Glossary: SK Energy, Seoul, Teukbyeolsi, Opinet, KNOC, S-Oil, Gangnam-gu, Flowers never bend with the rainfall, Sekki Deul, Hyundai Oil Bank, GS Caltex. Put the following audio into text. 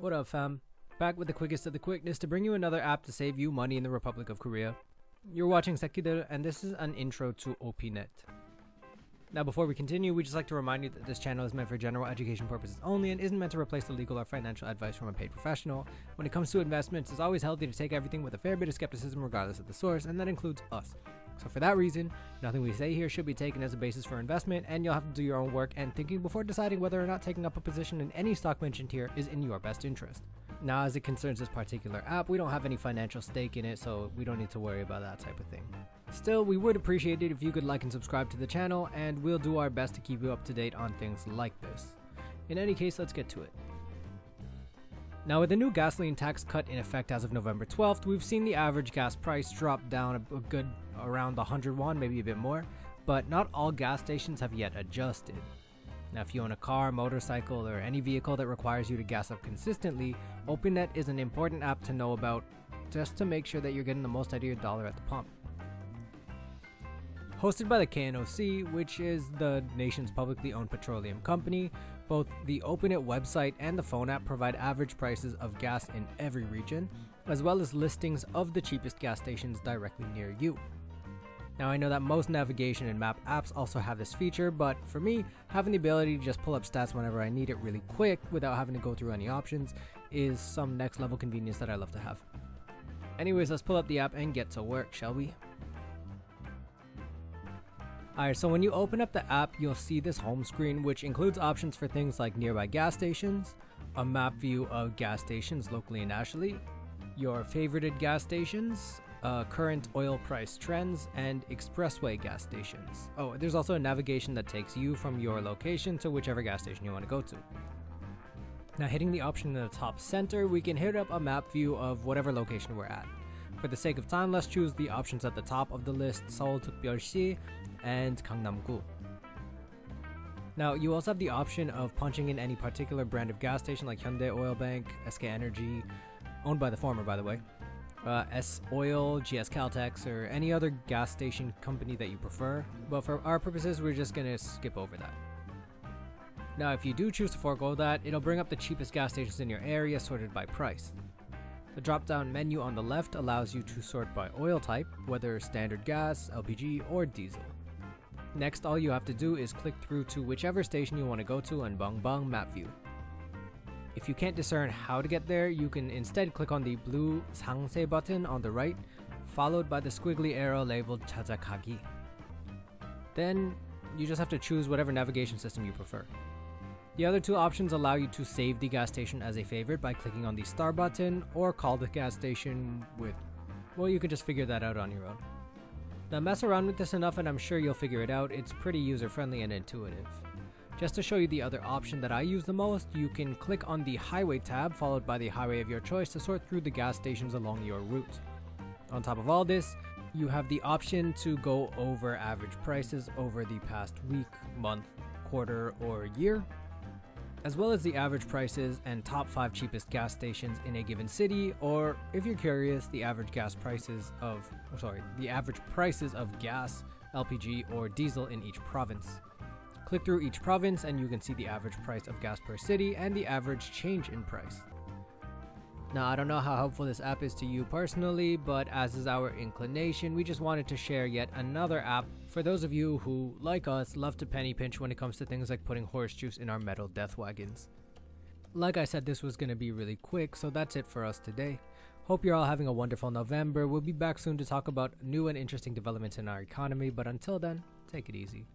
What up, fam? Back with the quickest of the quickness to bring you another app to save you money in the Republic of Korea. You're watching Sekki Deul, and this is an intro to Opinet. Now, before we continue, we'd just like to remind you that this channel is meant for general education purposes only and isn't meant to replace the legal or financial advice from a paid professional. When it comes to investments, it's always healthy to take everything with a fair bit of skepticism regardless of the source, and that includes us. So for that reason, nothing we say here should be taken as a basis for investment, and you'll have to do your own work and thinking before deciding whether or not taking up a position in any stock mentioned here is in your best interest. Now, as it concerns this particular app, we don't have any financial stake in it, so we don't need to worry about that type of thing. Still, we would appreciate it if you could like and subscribe to the channel, and we'll do our best to keep you up to date on things like this. In any case, let's get to it. Now, with the new gasoline tax cut in effect as of November 12th, we've seen the average gas price drop down a good around 100 won, maybe a bit more, but not all gas stations have yet adjusted. Now, if you own a car, motorcycle, or any vehicle that requires you to gas up consistently, Opinet is an important app to know about just to make sure that you're getting the most out of your dollar at the pump. Hosted by the KNOC, which is the nation's publicly owned petroleum company, both the Opinet website and the phone app provide average prices of gas in every region, as well as listings of the cheapest gas stations directly near you. Now, I know that most navigation and map apps also have this feature, but for me, having the ability to just pull up stats whenever I need it really quick without having to go through any options is some next level convenience that I love to have. Anyways, let's pull up the app and get to work, shall we? Alright, so when you open up the app, you'll see this home screen, which includes options for things like nearby gas stations, a map view of gas stations locally and nationally, your favorited gas stations, current oil price trends, and expressway gas stations. Oh, there's also a navigation that takes you from your location to whichever gas station you want to go to. Now, hitting the option in the top center, we can hit up a map view of whatever location we're at. For the sake of time, let's choose the options at the top of the list, Seoul, Teukbyeolsi, and Gangnam-gu. Now, you also have the option of punching in any particular brand of gas station like Hyundai Oil Bank, SK Energy, owned by the former, by the way, S-Oil, GS Caltex, or any other gas station company that you prefer, but for our purposes we're just gonna skip over that. Now, if you do choose to forego that, it'll bring up the cheapest gas stations in your area sorted by price. The drop down menu on the left allows you to sort by oil type, whether standard gas, LPG, or diesel. Next, all you have to do is click through to whichever station you want to go to and bang bang map view. If you can't discern how to get there, you can instead click on the blue 상세 button on the right, followed by the squiggly arrow labeled 찾아가기. Then, you just have to choose whatever navigation system you prefer. The other two options allow you to save the gas station as a favorite by clicking on the star button, or call the gas station with... well, you can just figure that out on your own. Now, mess around with this enough and I'm sure you'll figure it out. It's pretty user-friendly and intuitive. Just to show you the other option that I use the most, you can click on the highway tab followed by the highway of your choice to sort through the gas stations along your route. On top of all this, you have the option to go over average prices over the past week, month, quarter, or year, as well as the average prices and top 5 cheapest gas stations in a given city, or if you're curious, the average prices of gas, LPG, or diesel in each province. Click through each province and you can see the average price of gas per city and the average change in price. Now, I don't know how helpful this app is to you personally, but as is our inclination, we just wanted to share yet another app for those of you who, like us, love to penny pinch when it comes to things like putting horse juice in our metal death wagons. Like I said, this was going to be really quick, so that's it for us today. Hope you're all having a wonderful November. We'll be back soon to talk about new and interesting developments in our economy, but until then, take it easy.